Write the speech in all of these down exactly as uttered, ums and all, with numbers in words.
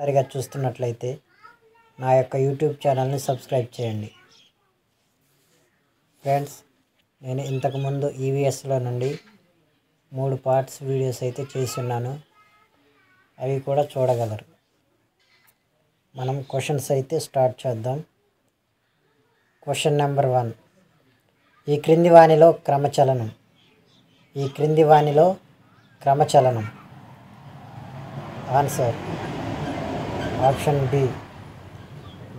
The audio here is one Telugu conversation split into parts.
మొదటిసారిగా చూస్తున్నట్లయితే నా యొక్క యూట్యూబ్ ఛానల్ని సబ్స్క్రైబ్ చేయండి. ఫ్రెండ్స్, నేను ఇంతకుముందు ఈవీఎస్లో నుండి మూడు పార్ట్స్ వీడియోస్ అయితే చేస్తున్నాను, అవి కూడా చూడగలరు. మనం క్వశ్చన్స్ అయితే స్టార్ట్ చేద్దాం. క్వశ్చన్ నెంబర్ వన్, ఈ క్రింది వానిలో క్రమచలనం ఈ క్రింది వానిలో క్రమచలనం. ఆన్సర్ ఆప్షన్ బి,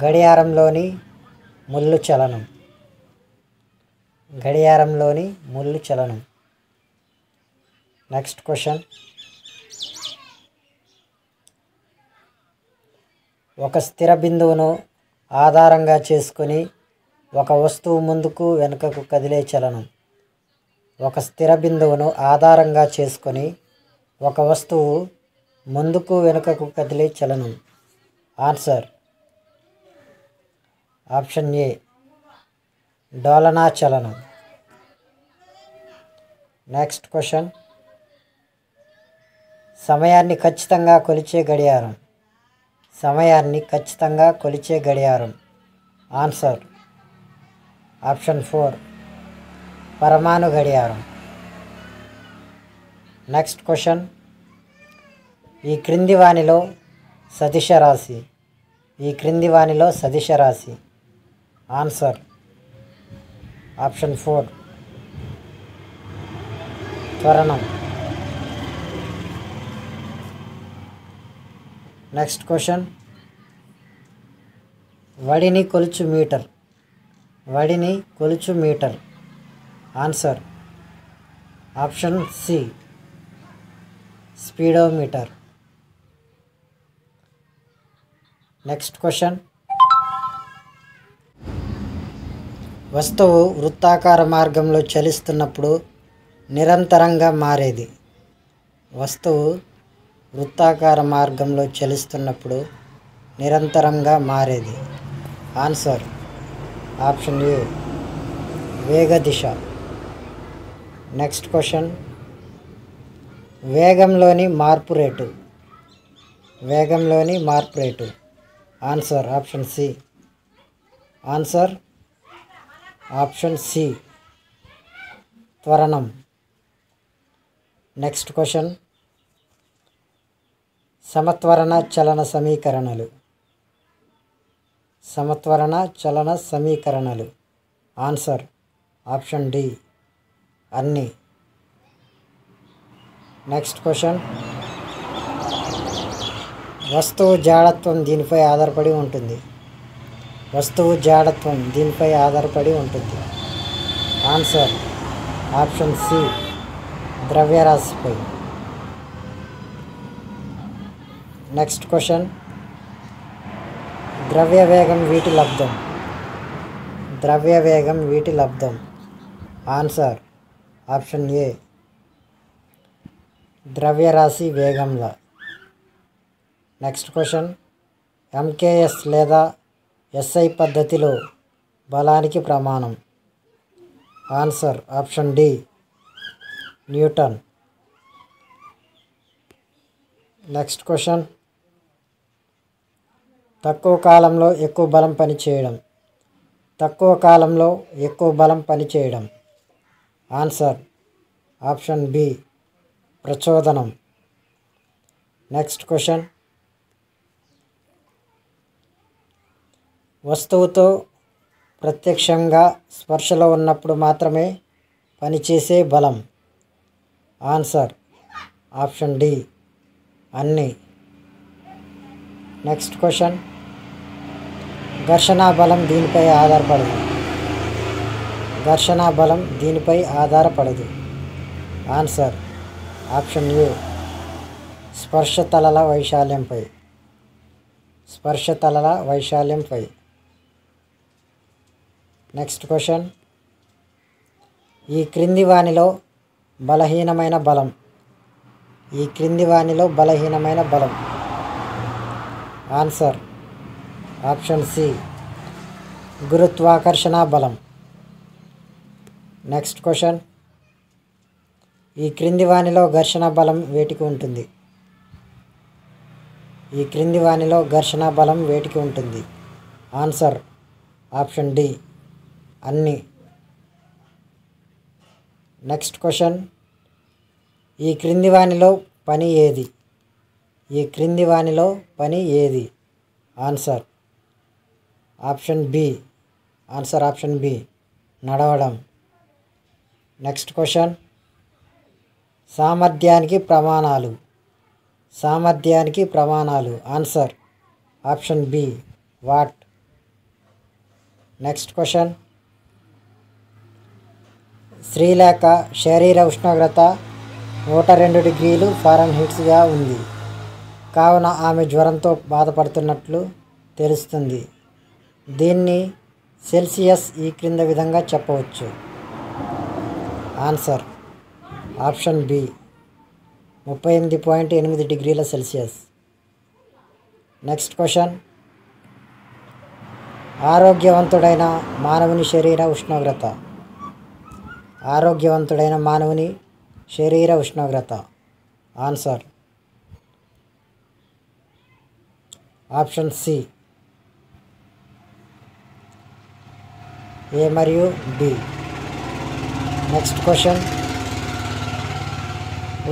గడియారంలోని ముళ్ళు చలనం. గడియారంలోని ముళ్ళు చలనం. నెక్స్ట్ క్వశ్చన్, ఒక స్థిర బిందువును ఆధారంగా చేసుకొని ఒక వస్తువు ముందుకు వెనుకకు కదిలే చలనం. ఒక స్థిర బిందువును ఆధారంగా చేసుకొని ఒక వస్తువు ముందుకు వెనుకకు కదిలే చలనం. ఆన్సర్ ఆప్షన్ ఏ, డోలనా చలనం. నెక్స్ట్ క్వశ్చన్, సమయాన్ని ఖచ్చితంగా కొలిచే గడియారం. సమయాన్ని ఖచ్చితంగా కొలిచే గడియారం. ఆన్సర్ ఆప్షన్ ఫోర్, పరమాణు గడియారం. నెక్స్ట్ క్వశ్చన్, ఈ క్రింది వానిలో సదిశ రాశి. ఈ క్రింది వానిలో సదిశ రాశి. ఆన్సర్ ఆప్షన్ ఫోర్, త్వరణం. నెక్స్ట్ క్వశ్చన్, వడిని కొలుచు మీటర్. వడిని కొలుచు metre. Answer option C, speedometer. Next question, వస్తువు వృత్తాకార మార్గంలో చలిస్తున్నప్పుడు నిరంతరంగా మారేది. వస్తువు వృత్తాకార మార్గంలో చలిస్తున్నప్పుడు నిరంతరంగా మారేది. ఆన్సర్ ఆప్షన్ ఏ, వేగ దిశ. నెక్స్ట్ క్వశ్చన్, వేగంలోని మార్పు రేటు. వేగంలోని మార్పు rate. Answer option C answer option C త్వరణం. నెక్స్ట్ క్వశ్చన్, సమత్వరణ చలన సమీకరణలు. సమత్వరణ చలన సమీకరణలు. ఆన్సర్ ఆప్షన్ డి, అన్ని. నెక్స్ట్ క్వశ్చన్, వస్తువు జాడత్వం దీనిపై ఆధారపడి ఉంటుంది. వస్తువు జాడత్వం దీనిపై ఆధారపడి ఉంటుంది. ఆన్సర్ ఆప్షన్ సి, ద్రవ్యరాశిపై. నెక్స్ట్ క్వశ్చన్, ద్రవ్య వేగం వీటి లబ్ధం. ద్రవ్య వేగం వీటి లబ్ధం. ఆన్సర్ ఆప్షన్ ఏ, ద్రవ్యరాశి వేగంలా. నెక్స్ట్ క్వశ్చన్, ఎంకేఎస్ లేదా ఎస్ఐ పద్ధతిలో బలానికి ప్రమాణం. Answer option D, Newton. Next question, తక్కువ కాలంలో ఎక్కువ బలం పనిచేయడం. తక్కువ కాలంలో ఎక్కువ బలం పనిచేయడం. ఆన్సర్ ఆప్షన్ బి, ప్రచోదనం. నెక్స్ట్ క్వశ్చన్, వస్తువుతో ప్రత్యక్షంగా స్పర్శలో ఉన్నప్పుడు మాత్రమే పనిచేసే బలం. ఆన్సర్ ఆప్షన్ డి, అన్ని. నెక్స్ట్ క్వశ్చన్, ఘర్షణ బలం దీనిపై ఆధారపడదు. ఘర్షణ బలం దీనిపై ఆధారపడదు. ఆన్సర్ ఆప్షన్ ఏ, స్పర్శతలల వైశాల్యంపై. స్పర్శతలల వైశాల్యంపై. నెక్స్ట్ క్వశ్చన్, ఈ క్రింది వానిలో బలహీనమైన బలం. ఈ క్రింది వానిలో బలహీనమైన బలం. ఆన్సర్ ఆప్షన్ సి, గురుత్వాకర్షణ బలం. నెక్స్ట్ క్వశ్చన్, ఈ క్రింది వానిలో ఘర్షణ బలం వేటికి ఉంటుంది. ఈ క్రింది వానిలో ఘర్షణ బలం వేటికి ఉంటుంది? ఆన్సర్ ఆప్షన్ డి అన్ని. నెక్స్ట్ క్వశ్చన్, ఈ క్రింది వానిలో పని ఏది? ఈ క్రింది వానిలో పని ఏది? Answer option B answer option B నడవడం. నెక్స్ట్ క్వశ్చన్, సామర్థ్యానికి ప్రమాణాలు. సామర్థ్యానికి ప్రమాణాలు answer option B watt. Next question, Srilekha శరీర ఉష్ణోగ్రత నూట రెండు డిగ్రీలు ఫారెన్హీట్గా ఉంది, కావున ఆమె జ్వరంతో బాధపడుతున్నట్లు తెలుస్తుంది. దీన్ని సెల్సియస్ ఈ క్రింద విధంగా చెప్పవచ్చు. ఆన్సర్ ఆప్షన్ బి ముప్పై ఎనిమిది పాయింట్ ఎనిమిది డిగ్రీల సెల్సియస్. నెక్స్ట్ క్వశ్చన్, ఆరోగ్యవంతుడైన మానవుని శరీర ఉష్ణోగ్రత. ఆరోగ్యవంతుడైన మానవుని శరీర ఉష్ణోగ్రత ఆన్సర్ ఆప్షన్ సి ఏ మరియు బి. నెక్స్ట్ క్వశ్చన్,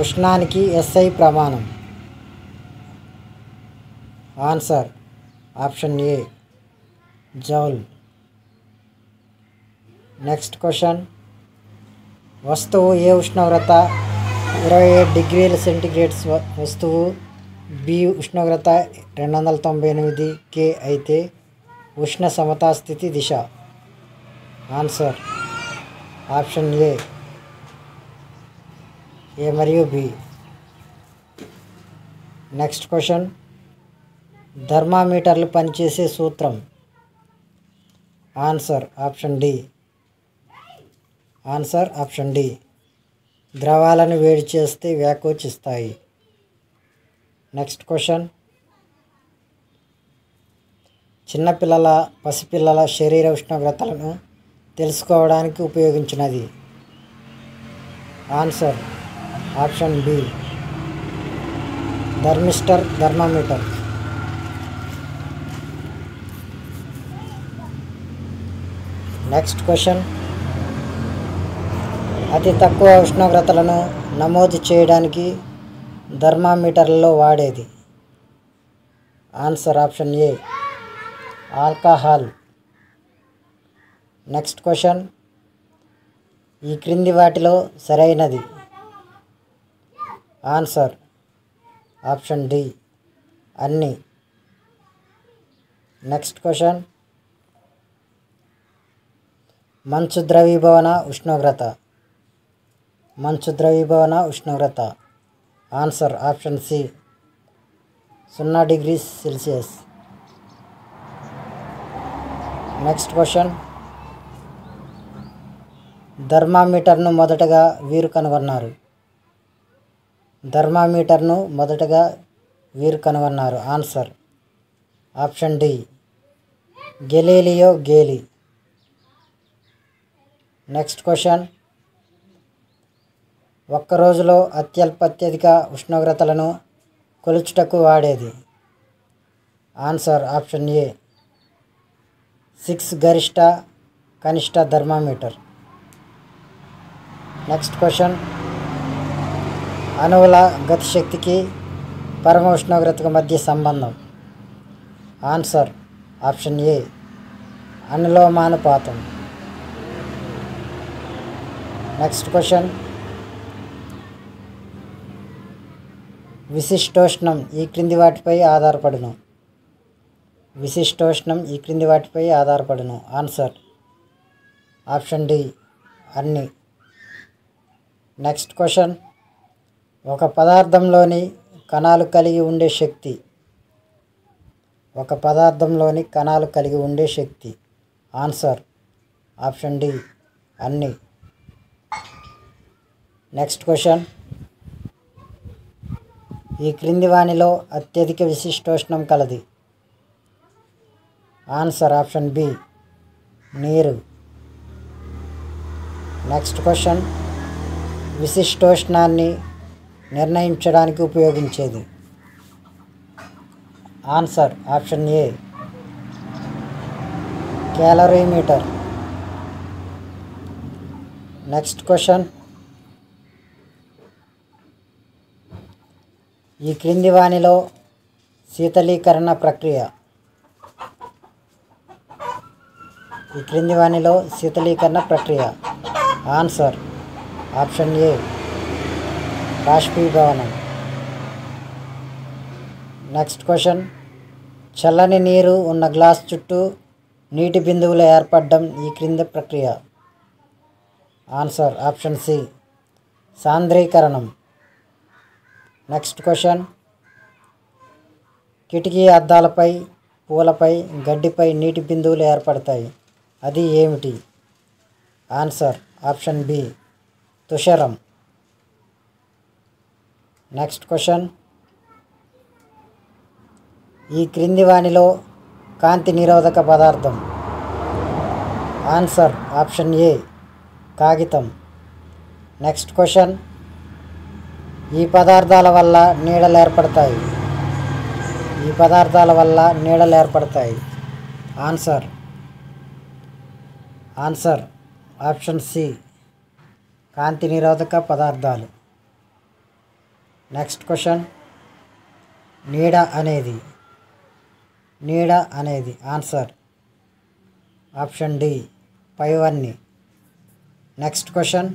ఉష్ణానికి ఎస్ఐ ప్రమాణం. Answer option A joule. Next question, వస్తువు ఏ ఉష్ణోగ్రత ఇరవై ఏడు డిగ్రీల సెంటిగ్రేడ్స్ వస్తువు బి ఉష్ణోగ్రత రెండు వందల తొంభై ఎనిమిది కే అయితే ఉష్ణ సమతాస్థితి దిశ? ఆన్సర్ ఆప్షన్ ఏ ఏ మరియు బి. నెక్స్ట్ క్వశ్చన్, థర్మామీటర్లు పనిచేసే సూత్రం. Answer option D answer option D ద్రవాలను వేడి చేస్తే వ్యాకోచిస్తాయి. నెక్స్ట్ క్వశ్చన్, చిన్నపిల్లల పసిపిల్లల శరీర ఉష్ణోగ్రతలను తెలుసుకోవడానికి ఉపయోగించినది. Answer option B thermistor thermometer. Next question, అతి తక్కువ ఉష్ణోగ్రతలను నమోదు చేయడానికి థర్మామీటర్లలో వాడేది. Answer option A alcohol. Next question, ఈ క్రింది వాటిలో సరైనది? ఆన్సర్ ఆప్షన్ డి అన్ని. నెక్స్ట్ క్వశ్చన్, మంచు ద్రవీభవన ఉష్ణోగ్రత. మంచు ద్రవీభవన ఉష్ణోగ్రత ఆన్సర్ ఆప్షన్ సి సున్నా డిగ్రీ సెల్సియస్. నెక్స్ట్ క్వశ్చన్, థర్మామీటర్ను మొదటగా వీరు కనుగొన్నారు. థర్మామీటర్ను మొదటగా వీరు కనుగొన్నారు. Answer option D Galileo Galilei. Next question, ఒక్క రోజులో అత్యల్ప అత్యధిక ఉష్ణోగ్రతలను కొలుచుటకు వాడేది. ఆన్సర్ ఆప్షన్ ఏ సిక్స్ గరిష్ట కనిష్ట థర్మామీటర్. నెక్స్ట్ క్వశ్చన్, అణువుల గతిశక్తికి పరమ ఉష్ణోగ్రతకు మధ్య సంబంధం. ఆన్సర్ ఆప్షన్ ఏ అనులోమానుపాతం. నెక్స్ట్ క్వశ్చన్, విశిష్టోష్ణం ఈ క్రింది వాటిపై ఆధారపడును. విశిష్టోష్ణం ఈ క్రింది వాటిపై ఆధారపడును. ఆన్సర్ ఆప్షన్ డి అన్ని. నెక్స్ట్ క్వశ్చన్, ఒక పదార్థంలోని కణాలు కలిగి ఉండే శక్తి. ఒక పదార్థంలోని కణాలు కలిగి ఉండే శక్తి ఆన్సర్ ఆప్షన్ డి అన్ని. నెక్స్ట్ క్వశ్చన్, ఈ క్రింది వానిలో అత్యధిక విశిష్టోష్ణం కలది? ఆన్సర్ ఆప్షన్ బి నీరు. నెక్స్ట్ క్వశ్చన్, విశిష్టోష్ణాన్ని నిర్ణయించడానికి ఉపయోగించేది. Answer option A calorimeter. Next question, ఈ క్రింది వానిలో శీతలీకరణ ప్రక్రియ ఈ క్రింది వానిలో శీతలీకరణ ప్రక్రియ ఆన్సర్ ఆప్షన్ ఏ బాష్పీభవనం। నెక్స్ట్ క్వశ్చన్, చల్లని నీరు ఉన్న గ్లాస్ చుట్టూ నీటి బిందువులు ఏర్పడడం ఈ క్రింది ప్రక్రియ ఆన్సర్ ఆప్షన్ సి సాంద్రీకరణం। నెక్స్ట్ క్వశ్చన్, కిటికీ అద్దాలపై పూలపై గడ్డిపై నీటి బిందువులు ఏర్పడతాయి అది ఏమిటి ఆన్సర్ ఆప్షన్ బి తుషారం। నెక్స్ట్ క్వశ్చన్, ఈ క్రింది వానిలో కాంతి నిరోధక పదార్థం ఆన్సర్ ఆప్షన్ ఏ కాగితం। నెక్స్ట్ క్వశ్చన్, ఈ పదార్థాల వల్ల నీడలు ఏర్పడతాయి ఈ పదార్థాల వల్ల నీడలు ఏర్పడతాయి ఆన్సర్ ఆన్సర్ ఆప్షన్ సి కాంతి నిరోధక పదార్థాలు। నెక్స్ట్ క్వశ్చన్, నీడ అనేది నీడ అనేది ఆన్సర్ ఆప్షన్ డి పైవన్నీ। నెక్స్ట్ క్వశ్చన్,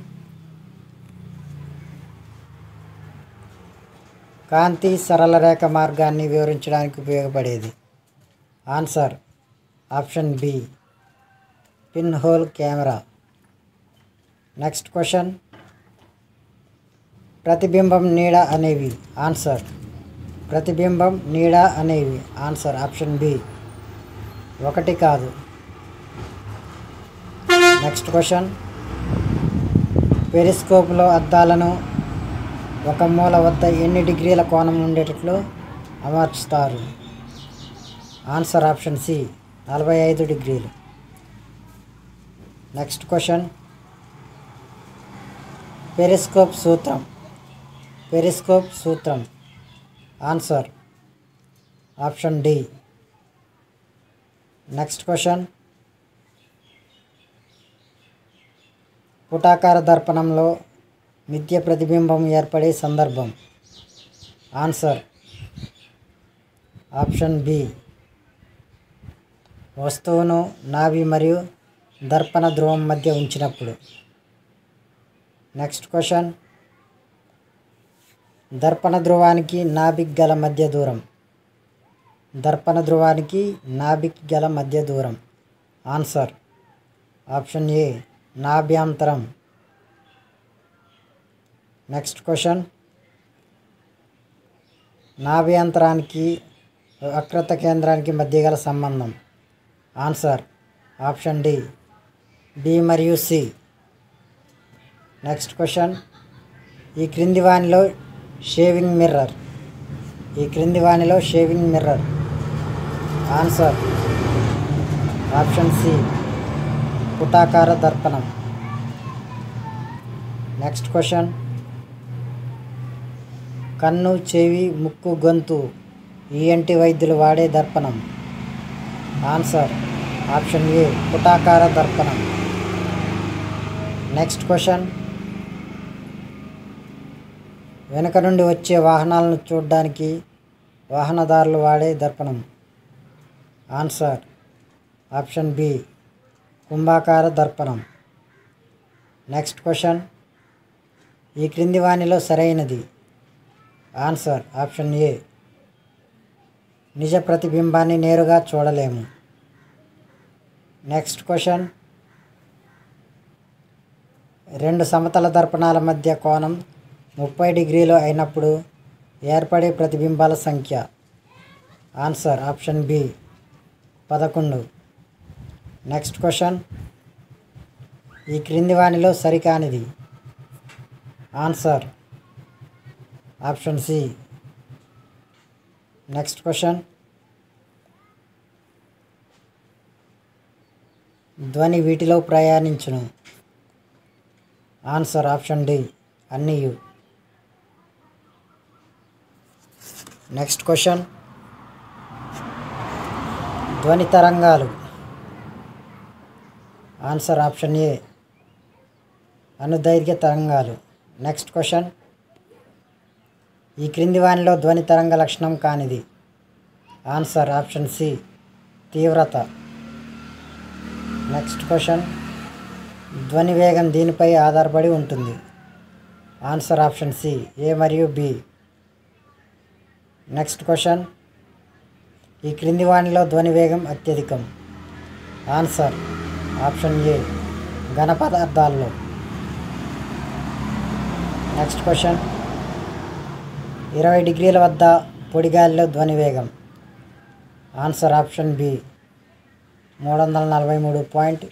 కాంతి సరళ రేఖ మార్గాన్ని వివరించడానికి ఉపయోగపడేది answer option B pin hole camera. Next question, ప్రతిబింబం నీడ అనేవి ఆన్సర్ ప్రతిబింబం నీడ అనేవి ఆన్సర్ ఆప్షన్ బి ఒకటి కాదు। నెక్స్ట్ క్వశ్చన్, పెరిస్కోప్లో అద్దాలను ఒక మూల వద్ద ఎన్ని డిగ్రీల కోణం ఉండేటట్లు అమర్చుతారు ఆన్సర్ ఆప్షన్ సి నలభై ఐదు డిగ్రీలు। నెక్స్ట్ క్వశ్చన్, పెరిస్కోప్ సూత్రం పెరిస్కోప్ సూత్రం answer option D. Next question, పుటాకార దర్పణంలో మిథ్య ప్రతిబింబం ఏర్పడే సందర్భం ఆన్సర్ ఆప్షన్ బి వస్తువును నాభి మరియు దర్పణ ధ్రువం మధ్య ఉంచినప్పుడు। నెక్స్ట్ క్వశ్చన్, దర్పణ ధ్రువానికి నాభికి గల మధ్య దూరం దర్పణ ధ్రువానికి నాభికి గల మధ్య దూరం ఆన్సర్ ఆప్షన్ ఏ నాభ్యాంతరం। నెక్స్ట్ క్వశ్చన్, నాభ్యంతరానికి వక్రత కేంద్రానికి మధ్య గల సంబంధం ఆన్సర్ ఆప్షన్ డి బి మరియు సి। నెక్స్ట్ క్వశ్చన్, ఈ క్రింది వానిలో షేవింగ్ మిర్రర్ ఈ క్రింది వానిలో shaving mirror answer option C పుటాకార దర్పణం। నెక్స్ట్ క్వశ్చన్, కన్ను చెవి ముక్కు గొంతు ఈఎన్టీ వైద్యులు వాడే దర్పణం ఆన్సర్ ఆప్షన్ ఏ పుటాకార దర్పణం। నెక్స్ట్ క్వశ్చన్, వెనుక నుండి వచ్చే వాహనాలను చూడడానికి వాహనదారులు వాడే దర్పణం ఆన్సర్ ఆప్షన్ బి కుంభాకార దర్పణం। నెక్స్ట్ క్వశ్చన్, ఈ క్రింది వానిలో సరైనది ఆన్సర్ ఆప్షన్ ఏ నిజ ప్రతిబింబాన్ని నేరుగా చూడలేము। నెక్స్ట్ క్వశ్చన్, రెండు సమతల దర్పణాల మధ్య కోణం ముప్పై డిగ్రీలు అయినప్పుడు ఏర్పడే ప్రతిబింబాల సంఖ్య ఆన్సర్ ఆప్షన్ బి పదకొండు। నెక్స్ట్ క్వశ్చన్, ఈ క్రింది వానిలో సరికానిది answer option C. Next question, ధ్వని వీటిలో ప్రయాణించును ఆన్సర్ ఆప్షన్ డి అన్నీ। నెక్స్ట్ క్వశ్చన్, ధ్వని తరంగాలు. ఆన్సర్ ఆప్షన్ ఏ, అనుదైర్ఘ్య తరంగాలు. నెక్స్ట్ క్వశ్చన్, ఈ క్రింది వానిలో ధ్వని తరంగ లక్షణం కానిది? ఆన్సర్ ఆప్షన్ సి, తీవ్రత. నెక్స్ట్ క్వశ్చన్, ధ్వని వేగం దీనిపై ఆధారపడి ఉంటుంది? ఆన్సర్ ఆప్షన్ సి, ఏ మరియు బి. నెక్స్ట్ క్వశ్చన్, ఈ క్రింది వానిలో ధ్వని వేగం అత్యధికం? ఆన్సర్ ఆప్షన్ ఏ, ఘన పదార్థాల్లో. నెక్స్ట్ క్వశ్చన్, ఇరవై డిగ్రీల వద్ద పొడిగాలిలో ధ్వని వేగం? ఆన్సర్ ఆప్షన్ బి, మూడు వందల నలభై మూడు పాయింట్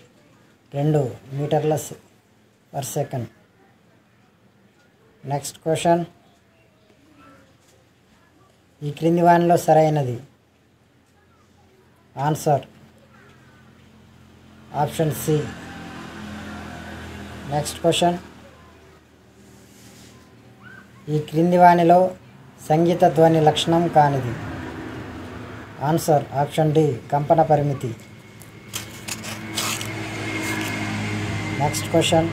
రెండు మీటర్ల పర్ సెకండ్. నెక్స్ట్ క్వశ్చన్, ఈ క్రింది వానిలో సరైనది? Answer option C. Next question, ఈ క్రింది వానిలో సంగీత ధ్వని లక్షణం కానిది? ఆన్సర్ ఆప్షన్ డి, కంపన పరిమితి. నెక్స్ట్ క్వశ్చన్,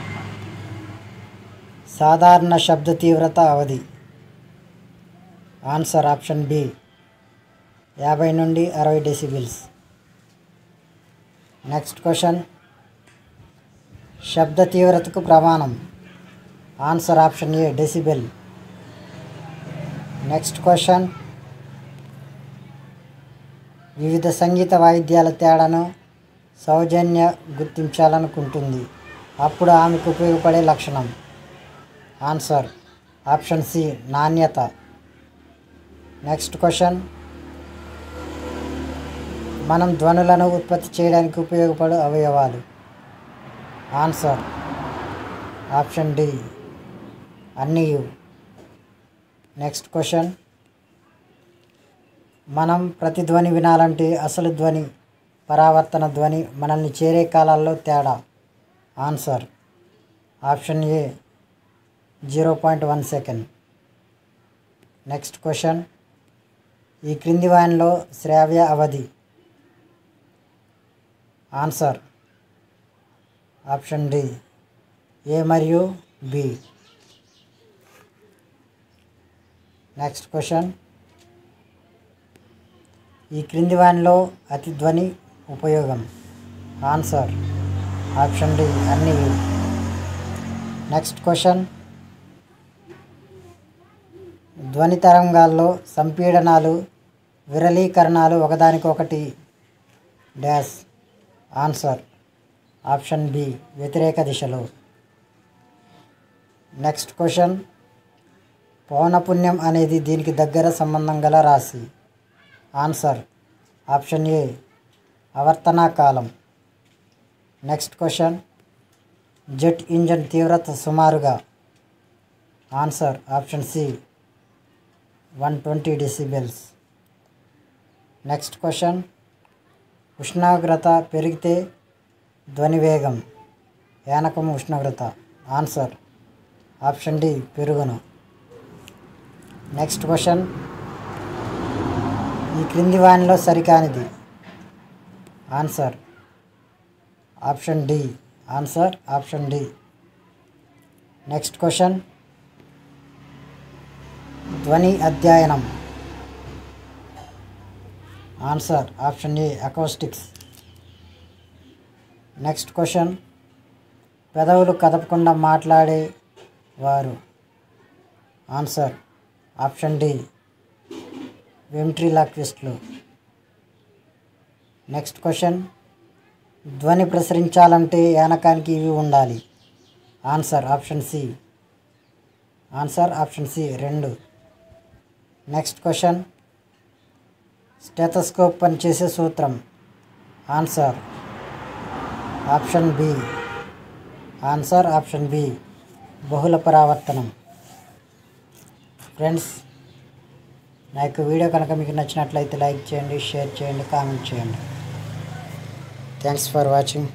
సాధారణ శబ్ద తీవ్రత అవధి? ఆన్సర్ ఆప్షన్ బి, యాభై నుండి అరవై డెసిబిల్స్. నెక్స్ట్ క్వశ్చన్, శబ్ద తీవ్రతకు ప్రమాణం? Answer option A, decibel. Next question, వివిధ సంగీత వాయిద్యాల తేడాను సౌజన్య గుర్తించాలనుకుంటుంది, అప్పుడు ఆమెకు ఉపయోగపడే లక్షణం? ఆన్సర్ ఆప్షన్ సి, నాణ్యత. నెక్స్ట్ క్వశ్చన్, మనం ధ్వనులను ఉత్పత్తి చేయడానికి ఉపయోగపడే అవయవాలు? ఆన్సర్ ఆప్షన్ డి, అన్నీ. నెక్స్ట్ క్వశ్చన్, మనం ప్రతిధ్వని వినాలంటే అసలు ధ్వని, పరావర్తన ధ్వని మనల్ని చేరే కాలాల్లో తేడా? Answer option A, zero point one second. Next question, ఈ క్రింది వానిలో శ్రావ్య అవధి? ఆన్సర్ ఆప్షన్ డి, ఏ మరియు బి. నెక్స్ట్ క్వశ్చన్, ఈ క్రింది వానిలో అతిధ్వని ఉపయోగం? ఆన్సర్ ఆప్షన్ డి, అన్ని. నెక్స్ట్ క్వశ్చన్, ధ్వని తరంగాల్లో సంపీడనాలు, విరళీకరణాలు ఒకదానికొకటి డాష్? ఆన్సర్ ఆప్షన్ బి, వ్యతిరేక దిశలో. నెక్స్ట్ క్వశ్చన్, పౌనఃపున్యం అనేది దీనికి దగ్గర సంబంధం గల రాశి? ఆన్సర్ ఆప్షన్ ఏ, ఆవర్తనా కాలం. నెక్స్ట్ క్వశ్చన్, జెట్ ఇంజన్ తీవ్రత సుమారుగా? Answer option C, one twenty decibels. Next question, ఉష్ణోగ్రత పెరిగితే ధ్వని వేగం? యానకం ఉష్ణోగ్రత. ఆన్సర్ ఆప్షన్ డి, పెరుగును. నెక్స్ట్ క్వశ్చన్, ఈ క్రింది వానిలో సరికానిది? Answer option D, answer option D. Next question, ధ్వని అధ్యయనం? Answer option A, acoustics. Next question, పెదవులు కదపకుండా మాట్లాడేవారు? ఆన్సర్ ఆప్షన్ డి, వెంట్రిలాక్విస్ట్లు. నెక్స్ట్ క్వశ్చన్, ధ్వని ప్రసరించాలంటే యానకానికి ఇవి ఉండాలి? Answer option C, answer option C, రెండు. నెక్స్ట్ క్వశ్చన్, స్టెతస్కోప్ పనిచేసే సూత్రం? Answer option B, answer option B, బహుళ పరావర్తనం. ఫ్రెండ్స్, నా యొక్క వీడియో కనుక మీకు నచ్చినట్లయితే లైక్ చేయండి, షేర్ చేయండి, కామెంట్ చేయండి. Thanks for watching.